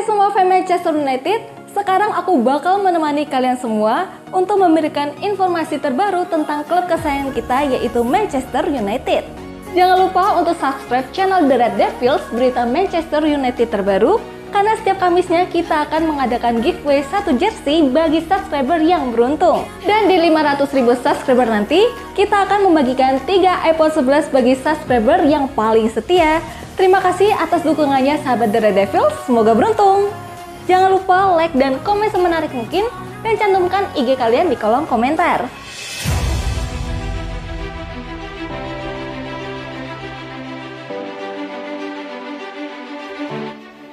Hai semua fans Manchester United, sekarang aku bakal menemani kalian semua untuk memberikan informasi terbaru tentang klub kesayangan kita, yaitu Manchester United. Jangan lupa untuk subscribe channel The Red Devils, berita Manchester United terbaru, karena setiap Kamisnya kita akan mengadakan giveaway satu jersey bagi subscriber yang beruntung. Dan di 500.000 subscriber nanti, kita akan membagikan 3 iPhone 11 bagi subscriber yang paling setia. Terima kasih atas dukungannya sahabat The Red Devils, semoga beruntung. Jangan lupa like dan komen semenarik mungkin, dan cantumkan IG kalian di kolom komentar.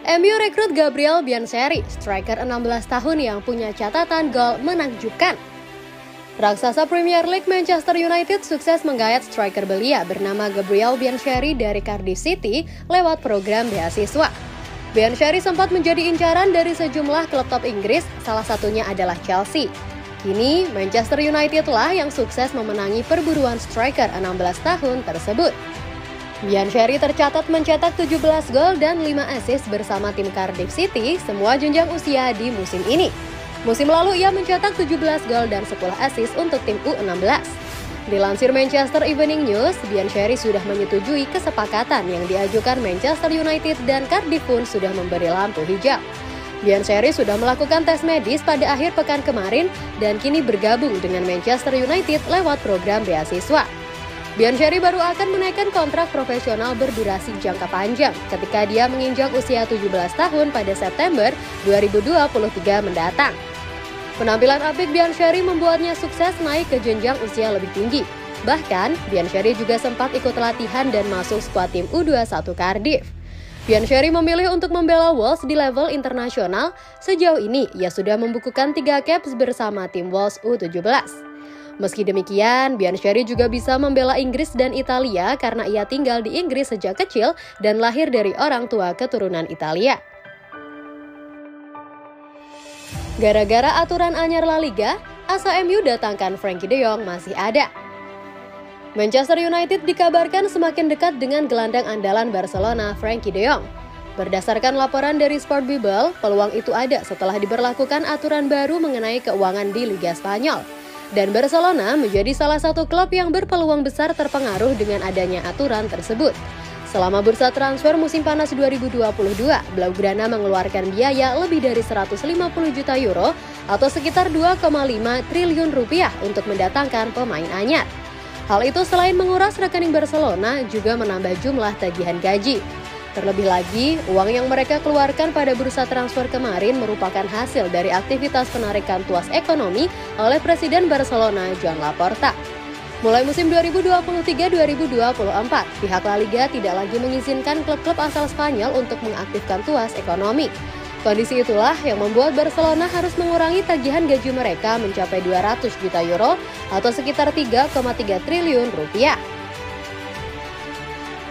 MU rekrut Gabriel Biancheri, striker 16 tahun yang punya catatan gol menakjubkan. Raksasa Premier League Manchester United sukses menggayat striker belia bernama Gabriel Biancheri dari Cardiff City lewat program beasiswa. Biancheri sempat menjadi incaran dari sejumlah klub top Inggris, salah satunya adalah Chelsea. Kini, Manchester United lah yang sukses memenangi perburuan striker 16 tahun tersebut. Biancheri tercatat mencetak 17 gol dan 5 assist bersama tim Cardiff City semua jenjang usia di musim ini. Musim lalu ia mencetak 17 gol dan 10 assist untuk tim U16. Dilansir Manchester Evening News, Biancheri sudah menyetujui kesepakatan yang diajukan Manchester United dan Cardiff pun sudah memberi lampu hijau. Biancheri sudah melakukan tes medis pada akhir pekan kemarin dan kini bergabung dengan Manchester United lewat program beasiswa. Biancheri baru akan menaikkan kontrak profesional berdurasi jangka panjang ketika dia menginjak usia 17 tahun pada September 2023 mendatang. Penampilan apik Biancheri membuatnya sukses naik ke jenjang usia lebih tinggi. Bahkan, Biancheri juga sempat ikut latihan dan masuk skuad tim U21 Cardiff. Biancheri memilih untuk membela Wales di level internasional. Sejauh ini, ia sudah membukukan 3 caps bersama tim Wales U17. Meski demikian, Biancheri juga bisa membela Inggris dan Italia karena ia tinggal di Inggris sejak kecil dan lahir dari orang tua keturunan Italia. Gara-gara aturan anyar La Liga, asa MU datangkan Frenkie de Jong masih ada. Manchester United dikabarkan semakin dekat dengan gelandang andalan Barcelona, Frenkie de Jong. Berdasarkan laporan dari Sportbible, peluang itu ada setelah diberlakukan aturan baru mengenai keuangan di Liga Spanyol. Dan Barcelona menjadi salah satu klub yang berpeluang besar terpengaruh dengan adanya aturan tersebut. Selama bursa transfer musim panas 2022, Blaugrana mengeluarkan biaya lebih dari 150 juta euro atau sekitar 2,5 triliun rupiah untuk mendatangkan pemain anyar. Hal itu selain menguras rekening Barcelona juga menambah jumlah tagihan gaji. Terlebih lagi, uang yang mereka keluarkan pada bursa transfer kemarin merupakan hasil dari aktivitas penarikan tuas ekonomi oleh Presiden Barcelona, Joan Laporta. Mulai musim 2023-2024, pihak La Liga tidak lagi mengizinkan klub-klub asal Spanyol untuk mengaktifkan tuas ekonomi. Kondisi itulah yang membuat Barcelona harus mengurangi tagihan gaji mereka mencapai 200 juta euro atau sekitar 3,3 triliun rupiah.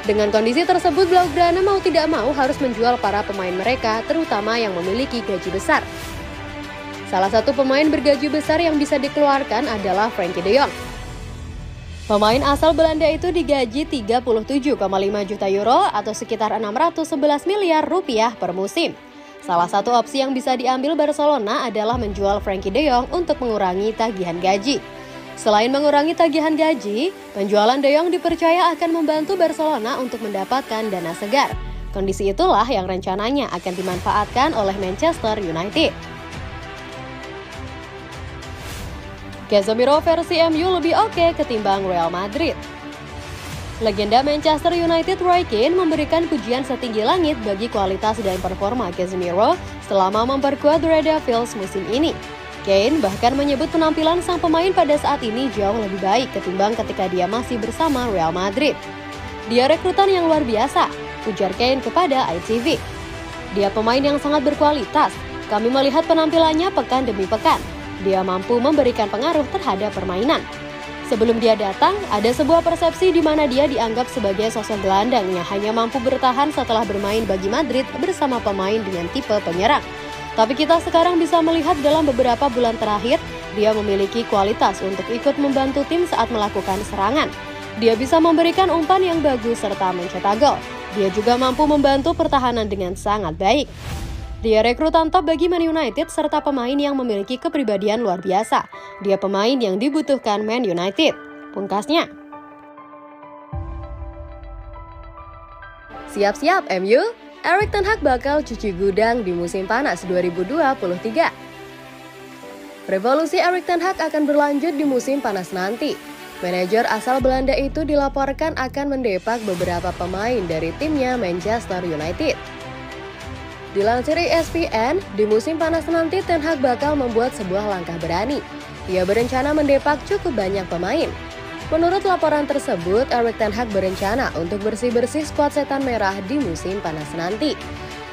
Dengan kondisi tersebut, Blaugrana mau tidak mau harus menjual para pemain mereka, terutama yang memiliki gaji besar. Salah satu pemain bergaji besar yang bisa dikeluarkan adalah Frenkie de Jong. Pemain asal Belanda itu digaji 37,5 juta euro atau sekitar 611 miliar rupiah per musim. Salah satu opsi yang bisa diambil Barcelona adalah menjual Frenkie de Jong untuk mengurangi tagihan gaji. Selain mengurangi tagihan gaji, penjualan De Jong dipercaya akan membantu Barcelona untuk mendapatkan dana segar. Kondisi itulah yang rencananya akan dimanfaatkan oleh Manchester United. Casemiro versi MU lebih oke ketimbang Real Madrid. Legenda Manchester United Roy Kane memberikan pujian setinggi langit bagi kualitas dan performa Casemiro selama memperkuat Red Devils musim ini. Kane bahkan menyebut penampilan sang pemain pada saat ini jauh lebih baik ketimbang ketika dia masih bersama Real Madrid. Dia rekrutan yang luar biasa, ujar Kane kepada ITV. Dia pemain yang sangat berkualitas, kami melihat penampilannya pekan demi pekan. Dia mampu memberikan pengaruh terhadap permainan. Sebelum dia datang, ada sebuah persepsi di mana dia dianggap sebagai sosok gelandang yang hanya mampu bertahan setelah bermain bagi Madrid bersama pemain dengan tipe penyerang. Tapi kita sekarang bisa melihat dalam beberapa bulan terakhir, dia memiliki kualitas untuk ikut membantu tim saat melakukan serangan. Dia bisa memberikan umpan yang bagus serta mencetak gol. Dia juga mampu membantu pertahanan dengan sangat baik. Dia rekrutan top bagi Man United serta pemain yang memiliki kepribadian luar biasa. Dia pemain yang dibutuhkan Man United. Pungkasnya. Siap-siap MU, Erik ten Hag bakal cuci gudang di musim panas 2023. Revolusi Erik ten Hag akan berlanjut di musim panas nanti. Manajer asal Belanda itu dilaporkan akan mendepak beberapa pemain dari timnya Manchester United. Dilansir ESPN, di musim panas nanti Ten Hag bakal membuat sebuah langkah berani. Ia berencana mendepak cukup banyak pemain. Menurut laporan tersebut, Erik ten Hag berencana untuk bersih-bersih skuad setan merah di musim panas nanti.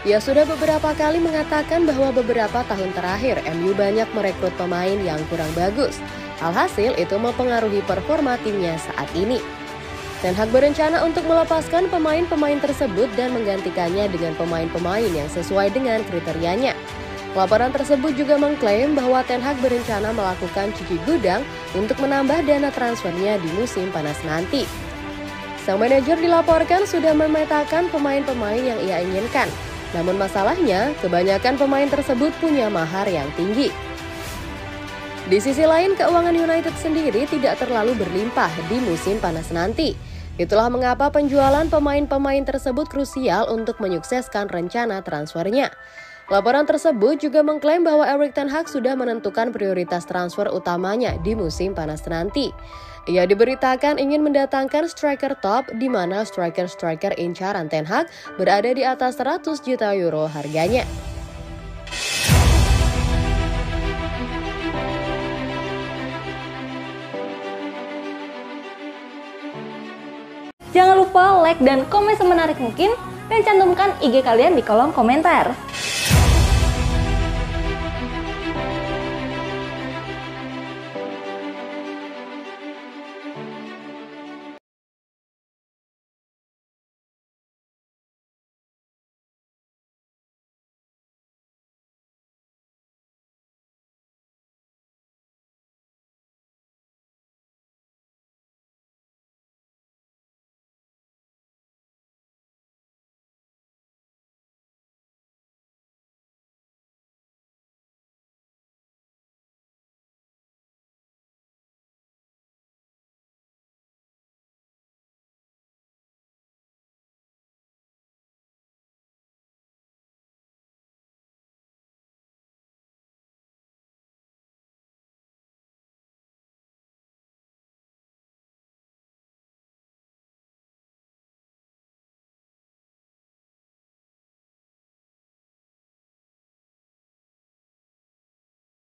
Ia sudah beberapa kali mengatakan bahwa beberapa tahun terakhir MU banyak merekrut pemain yang kurang bagus. Alhasil, itu mempengaruhi performa timnya saat ini. Ten Hag berencana untuk melepaskan pemain-pemain tersebut dan menggantikannya dengan pemain-pemain yang sesuai dengan kriterianya. Laporan tersebut juga mengklaim bahwa Ten Hag berencana melakukan cuci gudang untuk menambah dana transfernya di musim panas nanti. Sang manajer dilaporkan sudah memetakan pemain-pemain yang ia inginkan. Namun masalahnya, kebanyakan pemain tersebut punya mahar yang tinggi. Di sisi lain, keuangan United sendiri tidak terlalu berlimpah di musim panas nanti. Itulah mengapa penjualan pemain-pemain tersebut krusial untuk menyukseskan rencana transfernya. Laporan tersebut juga mengklaim bahwa Erik ten Hag sudah menentukan prioritas transfer utamanya di musim panas nanti. Ia diberitakan ingin mendatangkan striker top, di mana striker-striker incaran Ten Hag berada di atas 100 juta euro harganya. Jangan lupa like dan komen semenarik mungkin, dan cantumkan IG kalian di kolom komentar.